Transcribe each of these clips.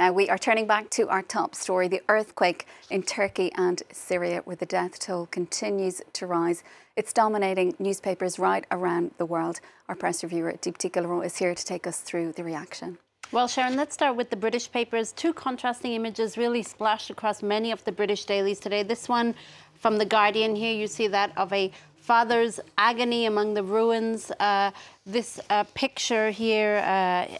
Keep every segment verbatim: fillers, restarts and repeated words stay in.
Now, we are turning back to our top story, the earthquake in Turkey and Syria, where the death toll continues to rise. It's dominating newspapers right around the world. Our press reviewer, Deepti Laurent, is here to take us through the reaction. Well, Sharon, let's start with the British papers. Two contrasting images really splashed across many of the British dailies today. This one from The Guardian here, you see that of a father's agony among the ruins. Uh, this uh, picture here uh,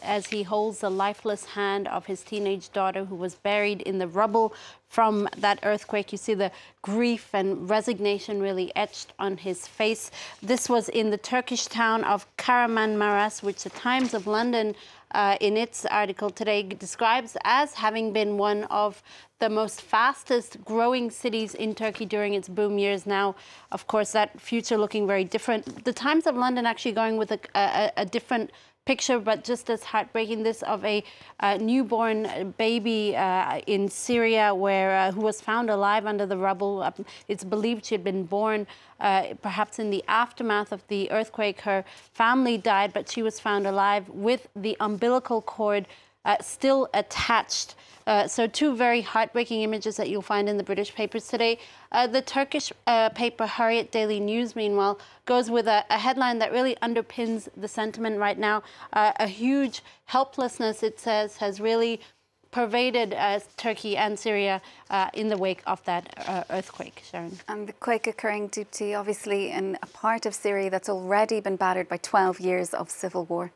as he holds the lifeless hand of his teenage daughter who was buried in the rubble from that earthquake. You see the grief and resignation really etched on his face. This was in the Turkish town of Karaman Maras, which the Times of London Uh, in its article today describes as having been one of the most fastest growing cities in Turkey during its boom years. Now, of course, that future looking very different. The Times of London actually going with a, a, a different picture, but just as heartbreaking, this of a uh, newborn baby uh, in Syria where uh, who was found alive under the rubble. Um, it's believed she had been born uh, perhaps in the aftermath of the earthquake. Her family died, but she was found alive with the umbilical cord uh, still attached. Uh, so two very heartbreaking images that you'll find in the British papers today. Uh, the Turkish uh, paper Hurriyet Daily News, meanwhile, goes with a, a headline that really underpins the sentiment right now. Uh, a huge helplessness, it says, has really pervaded uh, Turkey and Syria uh, in the wake of that uh, earthquake, Sharon. And the quake occurring, Deepti, obviously in a part of Syria that's already been battered by twelve years of civil war.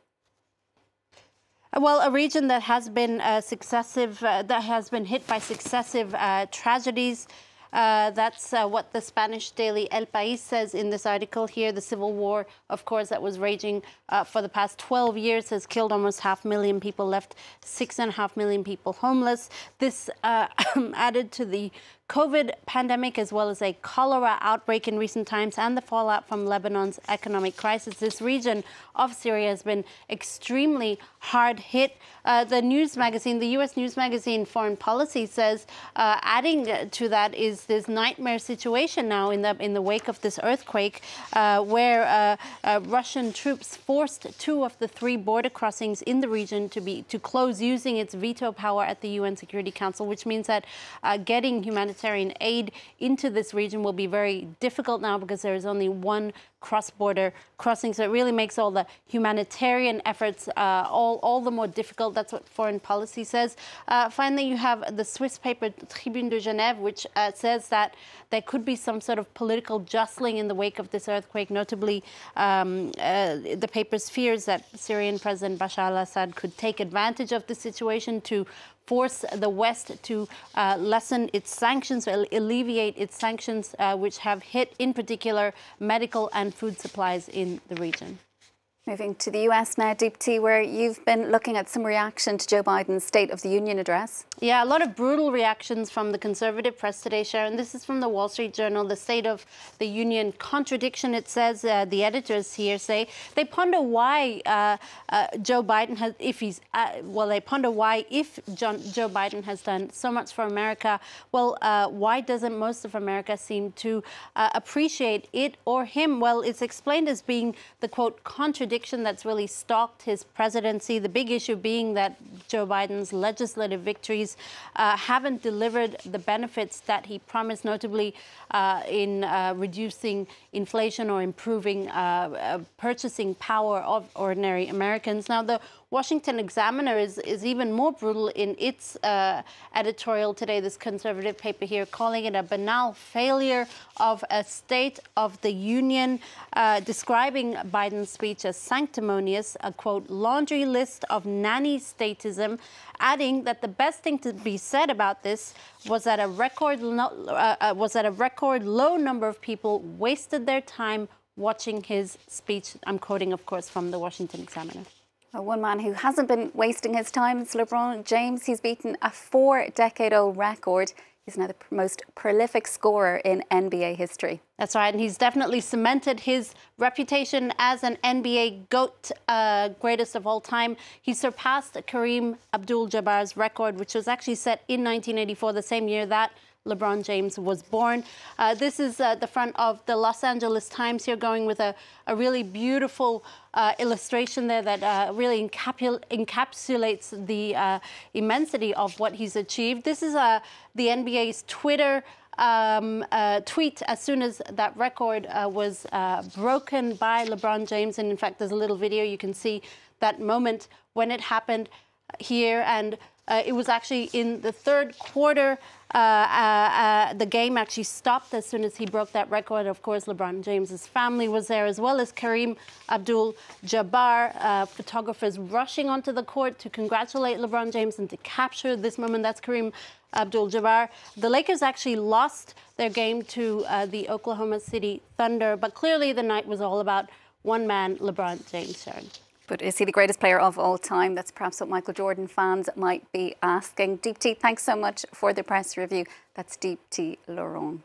Well, a region that has been uh, successive, uh, that has been hit by successive uh, tragedies. Uh, that's uh, what the Spanish daily El País says in this article here. The civil war, of course, that was raging uh, for the past twelve years has killed almost half a million people, left six and a half million people homeless. This uh, added to the COVID pandemic, as well as a cholera outbreak in recent times and the fallout from Lebanon's economic crisis. This region of Syria has been extremely hard hit. Uh, the news magazine, the U S news magazine Foreign Policy, says uh, adding to that is this nightmare situation now in the, in the wake of this earthquake uh, where uh, uh, Russian troops forced two of the three border crossings in the region to, be, to close using its veto power at the U N Security Council, which means that uh, getting humanitarian Humanitarian aid into this region will be very difficult now because there is only one cross-border crossing. So it really makes all the humanitarian efforts uh, all, all the more difficult. That's what Foreign Policy says. Uh, finally, you have the Swiss paper Tribune de Genève, which uh, says that there could be some sort of political jostling in the wake of this earthquake. Notably, um, uh, the paper's fears that Syrian President Bashar al-Assad could take advantage of the situation to force the West to uh, lessen its sanctions, or alleviate its sanctions, uh, which have hit, in particular, medical and food supplies in the region. Moving to the U S now, Deepti, where you've been looking at some reaction to Joe Biden's State of the Union address. Yeah, a lot of brutal reactions from the conservative press today, Sharon. This is from the Wall Street Journal, the State of the Union contradiction, it says. Uh, the editors here say they ponder why uh, uh, Joe Biden has, if he's, uh, well, they ponder why if John, Joe Biden has done so much for America, well, uh, why doesn't most of America seem to uh, appreciate it or him? Well, it's explained as being the, quote, contradiction that's really stalked his presidency. The big issue being that Joe Biden's legislative victories uh, haven't delivered the benefits that he promised, notably uh, in uh, reducing inflation or improving uh, uh, purchasing power of ordinary Americans. Now, the Washington Examiner is, is even more brutal in its uh, editorial today, this conservative paper here, calling it a banal failure of a State of the Union, uh, describing Biden's speech as sanctimonious, a, quote, laundry list of nanny statism, adding that the best thing to be said about this was that a record, no, uh, was that a record low number of people wasted their time watching his speech. I'm quoting, of course, from the Washington Examiner. One man who hasn't been wasting his time is LeBron James. He's beaten a four-decade-old record. He's now the most prolific scorer in N B A history. That's right, and he's definitely cemented his reputation as an N B A GOAT, uh, greatest of all time. He surpassed Kareem Abdul-Jabbar's record, which was actually set in nineteen eighty-four, the same year that LeBron James was born. Uh, this is uh, the front of the Los Angeles Times here, going with a, a really beautiful uh, illustration there that uh, really encapul encapsulates the uh, immensity of what he's achieved. This is uh, the N B A's Twitter Um, uh, tweet as soon as that record uh, was uh, broken by LeBron James. And in fact, there's a little video. You can see that moment when it happened here. And uh, it was actually in the third quarter. Uh, uh, uh, the game actually stopped as soon as he broke that record. Of course, LeBron James's family was there, as well as Kareem Abdul-Jabbar. Uh, photographers rushing onto the court to congratulate LeBron James and to capture this moment. That's Kareem Abdul-Jabbar. The Lakers actually lost their game to uh, the Oklahoma City Thunder, but clearly the night was all about one man, LeBron James, Sharon. But is he the greatest player of all time? That's perhaps what Michael Jordan fans might be asking. Deepti, thanks so much for the press review. That's Deepti Laurent.